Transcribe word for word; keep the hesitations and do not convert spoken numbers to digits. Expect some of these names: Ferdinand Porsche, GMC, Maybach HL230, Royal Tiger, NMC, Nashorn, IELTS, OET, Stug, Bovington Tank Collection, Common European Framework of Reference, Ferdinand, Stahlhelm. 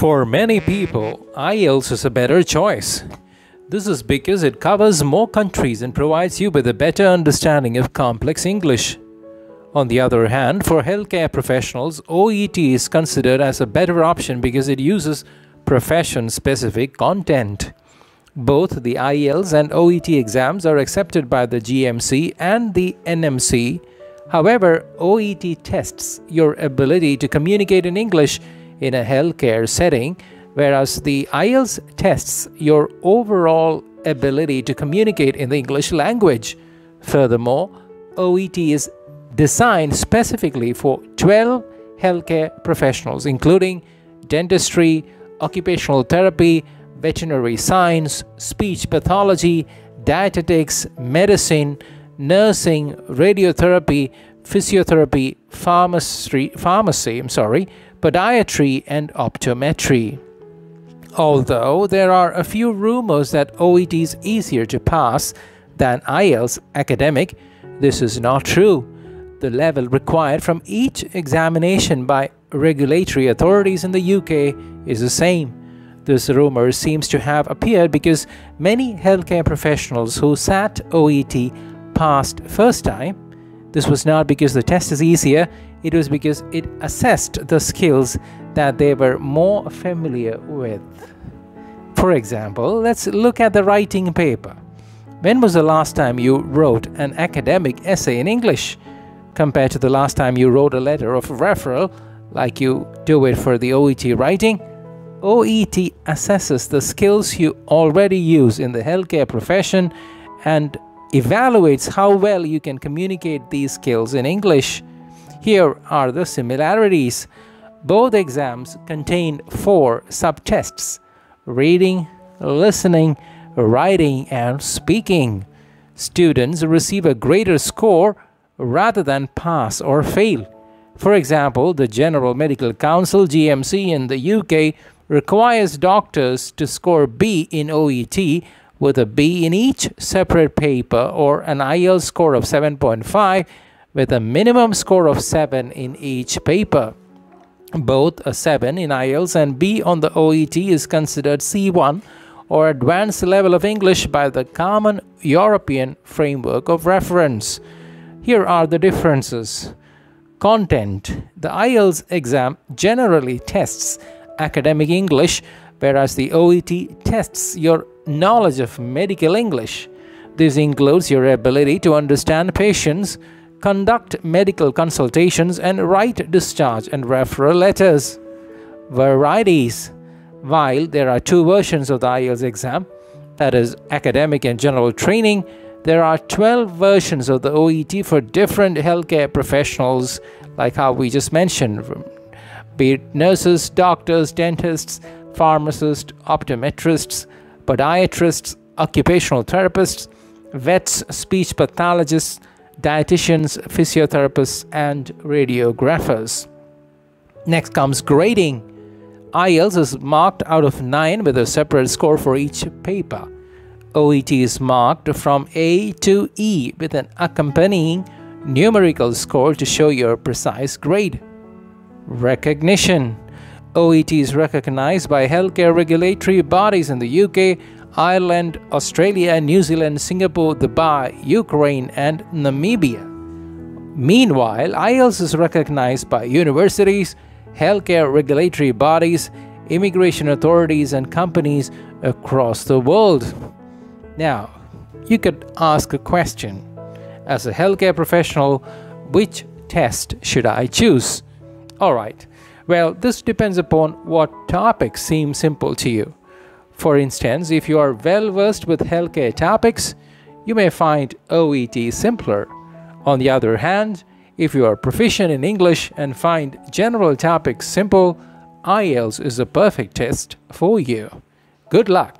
For many people, I E L T S is a better choice. This is because it covers more countries and provides you with a better understanding of complex English. On the other hand, for healthcare professionals, O E T is considered as a better option because it uses profession-specific content. Both the I E L T S and O E T exams are accepted by the G M C and the N M C. However, O E T tests your ability to communicate in English in a healthcare setting, whereas the I E L T S tests your overall ability to communicate in the English language. Furthermore, O E T is designed specifically for twelve healthcare professionals, including dentistry, occupational therapy, veterinary science, speech pathology, dietetics, medicine, nursing, radiotherapy, physiotherapy, pharmacy, pharmacy, I'm sorry, podiatry, and optometry. Although there are a few rumors that O E T is easier to pass than I E L T S academic, this is not true. The level required from each examination by regulatory authorities in the U K is the same. This rumor seems to have appeared because many healthcare professionals who sat O E T passed first time. This was not because the test is easier, it was because it assessed the skills that they were more familiar with. For example, let's look at the writing paper. When was the last time you wrote an academic essay in English, compared to the last time you wrote a letter of referral, like you do it for the O E T writing? O E T assesses the skills you already use in the healthcare profession and evaluates how well you can communicate these skills in English. Here are the similarities. Both exams contain four subtests: reading, listening, writing, and speaking. Students receive a greater score rather than pass or fail. For example, the General Medical Council G M C in the U K requires doctors to score B in O E T with a B in each separate paper, or an I E L T S score of seven point five with a minimum score of seven in each paper. Both a seven in I E L T S and B on the O E T is considered C one, or advanced level of English, by the Common European Framework of Reference. Here are the differences. Content. The I E L T S exam generally tests academic English, whereas the O E T tests your knowledge of medical English. This includes your ability to understand patients, conduct medical consultations, and write discharge and referral letters. Varieties. While there are two versions of the I E L T S exam, that is, academic and general training, there are twelve versions of the O E T for different healthcare professionals, like how we just mentioned, be it nurses, doctors, dentists, pharmacists, optometrists, podiatrists, occupational therapists, vets, speech pathologists, dietitians, physiotherapists, and radiographers. Next comes grading. I E L T S is marked out of nine with a separate score for each paper. O E T is marked from A to E with an accompanying numerical score to show your precise grade. Recognition. O E T is recognized by healthcare regulatory bodies in the U K, Ireland, Australia, New Zealand, Singapore, Dubai, Ukraine, and Namibia. Meanwhile, I E L T S is recognized by universities, healthcare regulatory bodies, immigration authorities, and companies across the world. Now, you could ask a question. As a healthcare professional, which test should I choose? Alright, well, this depends upon what topics seem simple to you. For instance, if you are well versed with healthcare topics, you may find O E T simpler. On the other hand, if you are proficient in English and find general topics simple, I E L T S is a perfect test for you. Good luck!